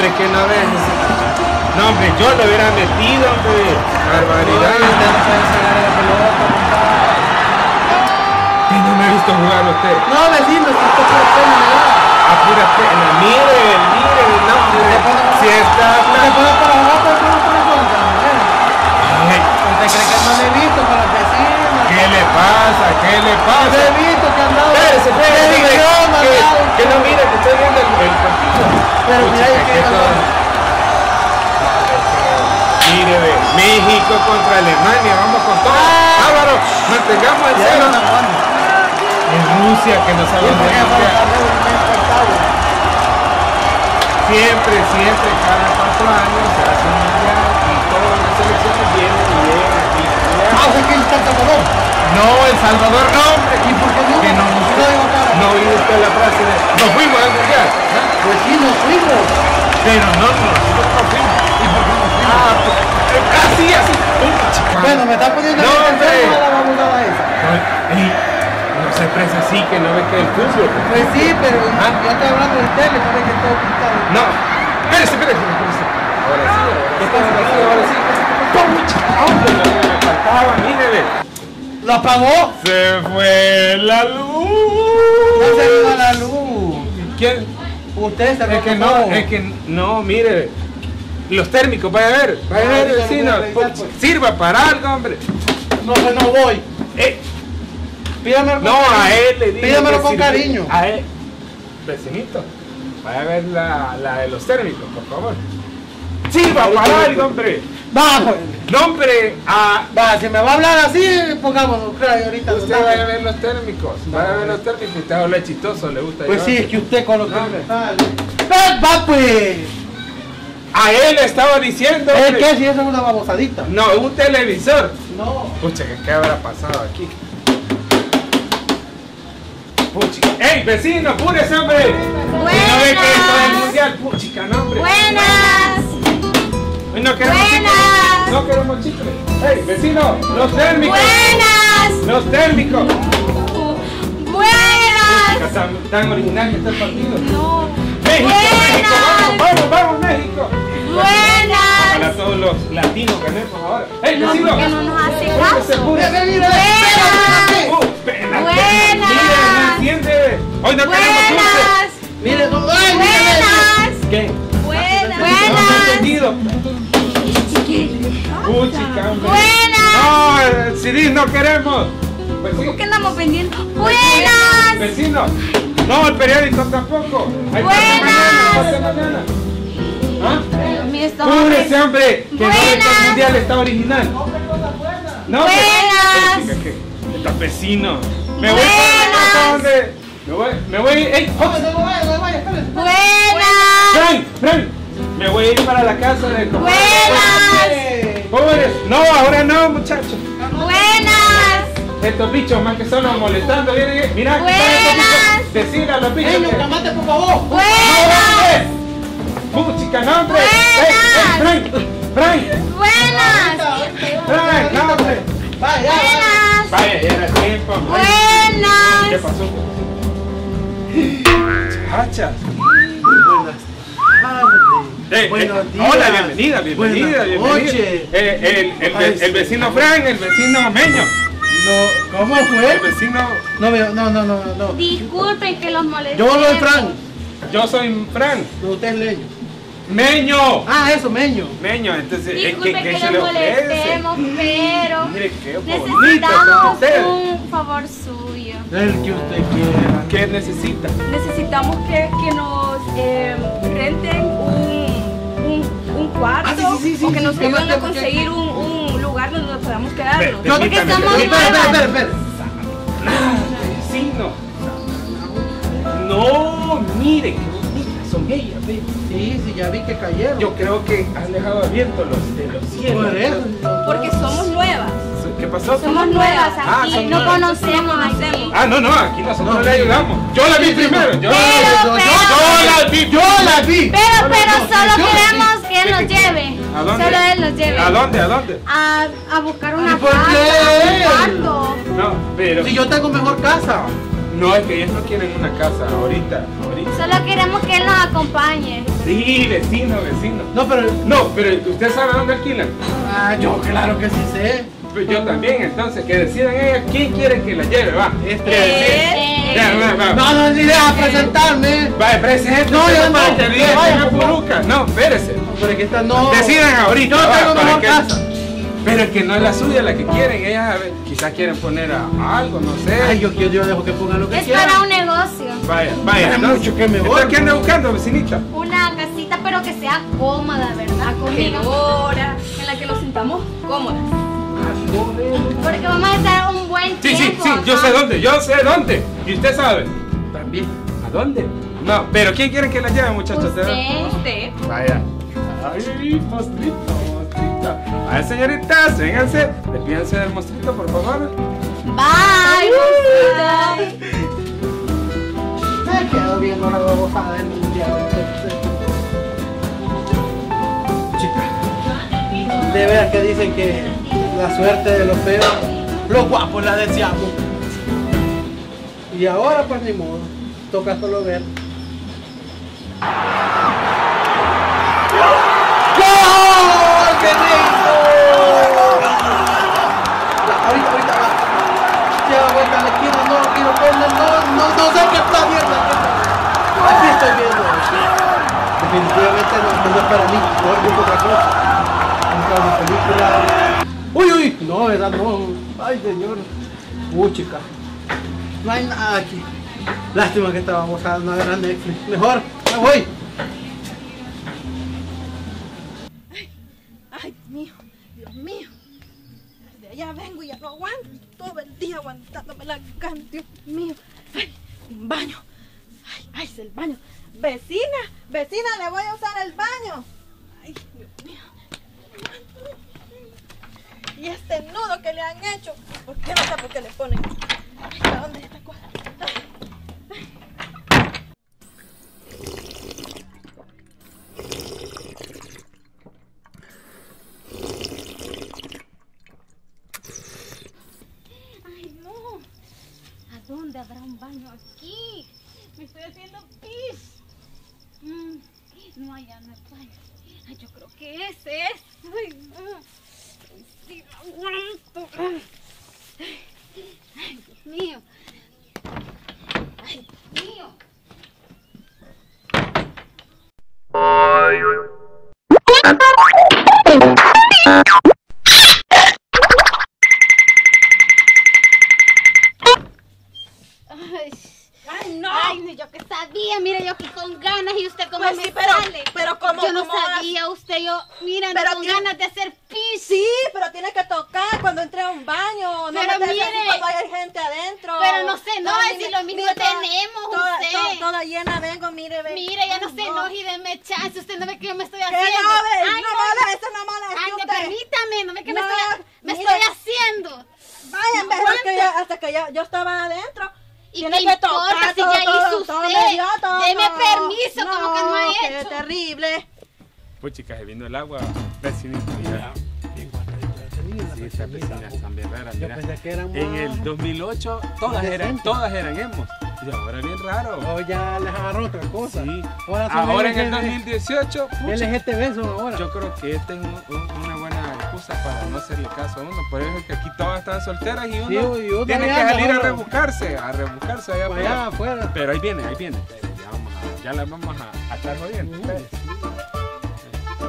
hombre, que no ves. No, hombre, yo lo hubiera metido, hombre. Barbaridad. No me ha visto jugar usted. No, vecino, si usted pura pena, ¿no? Ah, pura pena. Mire, no, hombre. Si está... ¿Te puedo para jugar por una cuenta? ¿Usted cree que no le he visto para los vecinos? ¿Qué le pasa? No le he visto que han dado... Que no mira, que estoy viendo el partido. Pero mira, yo que mire, ve, México contra Alemania, vamos con todo. Álvaro, mantengamos el cero. En Rusia, que no sabemos de Rusia. Siempre, cada 4 años se hace un mundial y todas las selecciones vienen y llegan aquí. Ah, o sea que está El Salvador. No, El Salvador no, hombre. ¿Y por qué no? Que no nos gusta. No oí usted la frase de nos fuimos al mundial. Pues sí, nos fuimos. Pero nosotros fuimos. ¿Y por qué nos fuimos? Ah, pues, así. Bueno, me está poniendo no, el pelo a la babulada esa. No se expresa así, que no ves que el fútbol. Pues sí, pero yo estoy hablando del tele, no ves que todo pintado. No. Espérese. Ahora sí, ahora sí. ¡Hombre! Me faltaba, mírele. ¿Lo apagó? Se fue la luz. No se vino la luz. ¿Quién? Usted se es que no, todo. Es que no, mire. Los térmicos, vaya a ver, vecino. Pues. Sirva para algo, hombre. No, que no voy. Pídamelo con cariño. No, a él le digo. Pídamelo con cariño. A él. Vecinito, vaya a ver la de los térmicos, por favor. Sirva para algo, hombre. Va, pues. No, hombre, si me va a hablar así, pongamos, claro, ahorita. Usted va a ver los térmicos, usted habla de chistoso, le gusta. Pues sí, es que usted con los térmicos. Va, pues. A él le estaba diciendo. ¿Es que si eso es una babosadita? No, es un televisor. No. Pucha, ¿qué habrá pasado aquí? Puchica. ¡Ey, vecino, apúrese, hombre! ¡Buenas! No ve que esto es mundial, puchica, no, hombre. ¡Buenas! No queremos chicles. No queremos chicles. ¡Hey, vecino! ¡Los térmicos! ¡Buenas! ¡Los térmicos! ¡Buenas! Tan original que está el partido. No. ¡México! ¡México! ¡Vamos, México! ¡Buenas! Para todos los latinos que tenemos ahora. ¡Hey, vecino! ¡Que no nos hace caso! ¡Buenas! ¡Buenas! ¡Mire, no entiende! ¡Hoy no queremos dulces! ¡Mire, no! ¡Buenas! ¿Qué? ¡Buenas! ¡Buenas! Puchica, ¡buenas! ¡No, Ciris, no queremos! ¿Cómo que andamos pendientes? ¡Buenas! ¡Vecino! ¡No, el periódico tampoco! ¡Buenas! ¡Mañana! ¿Ah? ¡Cúbrese, hombre! ¡Que no ve que el mundial está original! ¡No, ¡buenas! ¡Está vecino! ¡Me voy para la casa, hombre! ¡Me voy! ¡Ey! ¡Buenas! ¡Frank! Me voy a ir para la casa de comer. ¡Buenas! ¡Pobres! ¡No, ahora no, muchachos! ¡Buenas! Estos bichos más que son los molestando. Vienen, mirá, ¡buenas! Decir a los bichos. ¡Ey, no clamate, por favor! ¡Buenas! ¡Puchica, no, hombre! ¡Buenas! ¡Ey, Frank! ¡Buenas! ¡Frank, no, hombre! ¡Vaya! ¡Buenas! ¡Vaya, ya era tiempo! ¡Buenas! ¿Qué pasó? ¡Hachas! ¡Buenas! Hola, bienvenida. El vecino Frank, el vecino Meño. No, ¿cómo fue? El vecino... No. Disculpen que los molesté. Yo soy Frank. Usted es Leño. ¡Meño! Ah, eso, Meño. Meño, entonces... Disculpen que los molestemos, pero... Mire, qué bonito. Necesitamos un favor suyo. El que usted quiera. ¿Qué necesita? Necesitamos que nos renten un cuarto, o que nos ayuden a conseguir un lugar donde nos podamos quedar. No, porque estamos vecinos. No, mire, qué bonitas son ellas. Sí, ya vi que cayeron. Yo creo que han dejado abiertos los cielos. Porque somos nuevas. ¿Qué pasó? Somos nuevas aquí, no conocemos. Ah, no, aquí nosotros no le ayudamos. Yo la vi primero. Yo la vi. Pero solo queremos que nos lleve. ¿A dónde? Solo él nos lleve. ¿A dónde? A buscar una casa. ¿Por qué? No, pero... Si yo tengo mejor casa. No, es que ellos no quieren una casa ahorita. Solo queremos que él nos acompañe. Sí, vecino. No, pero ¿usted sabe dónde alquilan? Ah, yo claro que sí sé. Pues yo también, entonces, que decidan ellas quién quieren que la lleve, va. No, ni deja presentarme. Vaya, preséntese. No, yo no, espérese. Pero es que esta no. Decidan ahorita. Yo tengo mejor casa. Pero es que no es la suya la que quieren, ellas a ver, quizás quieren poner a algo, no sé. Ay, yo dejo que pongan lo que quieran. Es para un negocio. Vaya, no, mucho que me voy. ¿Qué anda buscando, vecinita? Una casita, pero que sea cómoda, ¿verdad? Acogedora, en la que nos sintamos cómodas. Porque vamos a estar un buen tiempo. Sí, ¿no? yo sé dónde. ¿Y usted sabe? También. ¿A dónde? No, pero ¿quién quieren que la lleve, muchachos? Usted. Vaya. Ay, mostrito. A ver, señoritas, vénganse. Despídense del mostrito, por favor. Bye. Me quedo viendo la bobojada del mundial. Chicas, de veras que dicen que la suerte de los feos, los guapos la deseamos. Y ahora pues ni modo, toca solo ver. ¡Gol! ¡Qué rico! Ahorita va. Lleva vuelta a la esquina, no lo quiero ver, no sé qué está viendo. Aquí estoy viendo. Definitivamente no es para mí, no es otra cosa. Nunca una película. Uy, no, ¿verdad? No. Ay, señor. Uy, chica. No hay nada aquí. Lástima que estábamos a una gran Netflix. Mejor, me voy. Ay, Dios mío. Desde allá vengo y ya no aguanto. Todo el día aguantándome la cama, Dios mío. Ay, un baño. Ay, es el baño. Vecina, le voy a usar el baño. Ay, Dios mío. Y este nudo que le han hecho, ¿por qué no sabe por qué le ponen? ¿A dónde está cuadra? Ay, no. ¿A dónde habrá un baño aquí? Me estoy haciendo pis. No, allá no hay baño. Ay, yo creo que ese es. Ay, no. Sí, no aguanto. Ay, Dios mío. El agua vecinita. Sí, esas vecinas también raras. Yo pensé que eran en el 2008 todas eran hemos. Y ahora bien raro. O ya les agarró otra cosa. Sí. Ahora en el 2018. LGTB son ahora. Yo creo que esta es una buena excusa para no hacerle caso a uno. Por eso es que aquí todas están solteras y uno tiene que salir a rebuscarse allá afuera. Pero ahí viene. Ya las vamos a estar jodiendo.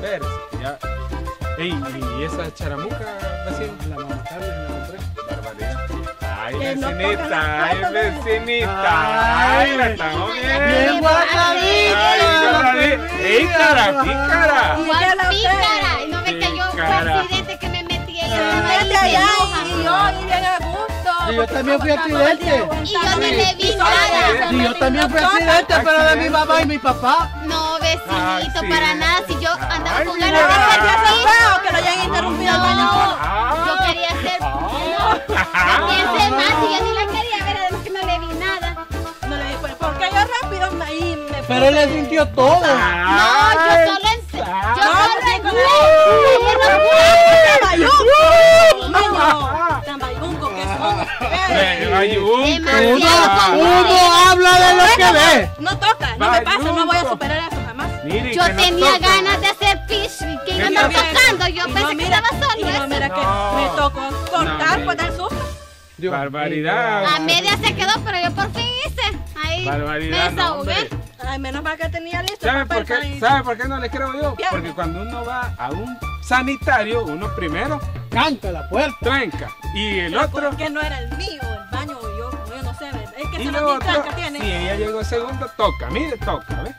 Ver, ya. Ey, ¿y esa charamuca vecina? La mamá Carmen la compré. Barbaridad. Ay, vecinita, ay, la estamos bien guardadita. Ey, pícara. Pícara. No me cayó por accidente que me metí allá. Y yo bien a gusto. Y yo también fui accidente. Y yo no le vi nada. Y yo también fui accidente, pero de mi mamá y mi papá. No, vecinito, para nada. Si yo andaba con ganas de hacer que lo hayan interrumpido. No, yo quería hacer. No, piense más. Si yo ni la quería ver, además que no le vi nada. No le vi, porque yo rápido me. Pero le sintió todo. No, yo solo encuentro. Meño, tan bayungo que son. Uno habla de lo que ve. No toca, no me pasa, no voy a superar eso jamás. Yo tenía ganas de hacer fish que iba tocando, yo pensé que estaba solo. No, mira que me tocó cortar por dar susto. Barbaridad. A media se quedó, pero yo por fin hice. Ahí me desahogué. Ay, menos mal que tenía listo. ¿Sabe por qué no le creo yo? Porque cuando uno va a un sanitario, uno primero tranca la puerta. Tranca. Y el otro. Porque no era el mío, el baño o yo no sé. Es que se lo tranca tiene. Y ella llegó segundo, toca, mire, toca, ¿ves?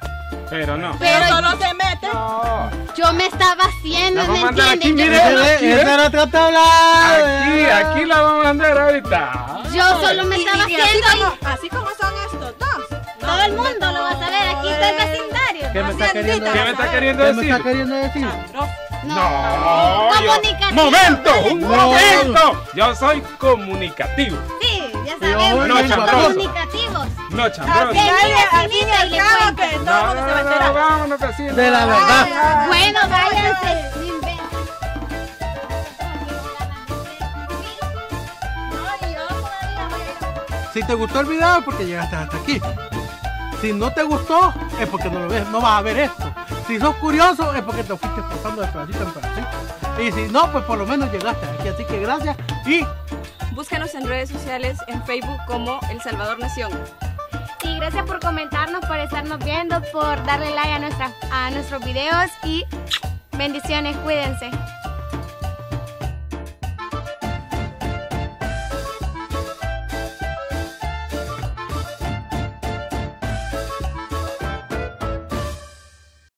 Pero no. Pero solo se mete. No. Yo me estaba haciendo, ¿me entiendes? Mire, esa era otra tabla. Aquí la vamos a mandar ahorita. Yo solo me estaba haciendo. Así como son estos dos. Todo el mundo lo va a saber, aquí está el vecindario. ¿Qué me está queriendo decir? No. Comunicativo. ¡Un momento! Yo soy comunicativo. Sí, ya sabemos. No chambroso. Comunicativos. No chambroso. Al fin y al cabo que todo se va a enterar. Vámonos de la verdad. Bueno, váyanse. Si te gustó el video, porque llegaste hasta aquí. Si no te gustó, es porque no lo ves, no vas a ver esto. Si sos curioso, es porque te fuiste pasando de pedacito en pedacito. Y si no, pues por lo menos llegaste aquí. Así que gracias y... búscanos en redes sociales, en Facebook como El Salvador Nación. Y gracias por comentarnos, por estarnos viendo, por darle like a nuestros videos y bendiciones, cuídense.